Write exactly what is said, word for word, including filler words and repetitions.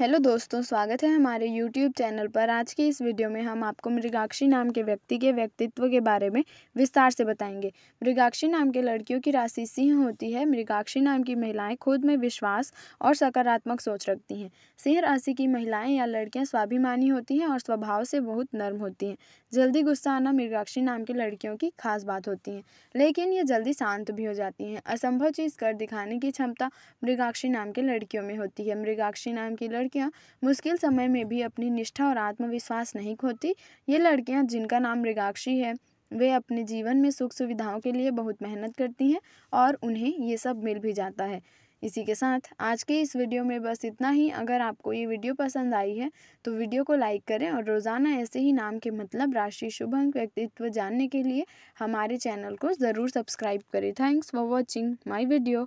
Hello दोस्तों, स्वागत है हमारे यूट्यूब चैनल पर। आज की इस वीडियो में हम आपको मृगाक्षी नाम के व्यक्ति के व्यक्तित्व के बारे में विस्तार से बताएंगे। मृगाक्षी नाम के लड़कियों की राशि सिंह होती है। मृगाक्षी नाम की महिलाएं खुद में विश्वास और सकारात्मक सोच रखती हैं। सिंह राशि की महिलाएँ या लड़कियाँ स्वाभिमानी होती हैं और स्वभाव से बहुत नर्म होती हैं। जल्दी गुस्सा आना मृगाक्षी नाम की लड़कियों की खास बात होती है, लेकिन ये जल्दी शांत भी हो जाती हैं। असंभव चीज़ कर दिखाने की क्षमता मृगाक्षी नाम की लड़कियों में होती है। मृगाक्षी नाम की लड़कियां मुश्किल समय में भी अपनी निष्ठा और आत्मविश्वास नहीं खोती। ये लड़कियां जिनका नाम मृगाक्षी है, वे अपने जीवन में सुख सुविधाओं के लिए बहुत मेहनत करती हैं और उन्हें ये सब मिल भी जाता है। इसी के साथ आज के इस वीडियो में बस इतना ही। अगर आपको ये वीडियो पसंद आई है तो वीडियो को लाइक करें और रोज़ाना ऐसे ही नाम के मतलब, राशि, शुभ अंक, व्यक्तित्व जानने के लिए हमारे चैनल को ज़रूर सब्सक्राइब करें। Thanks for watching my video.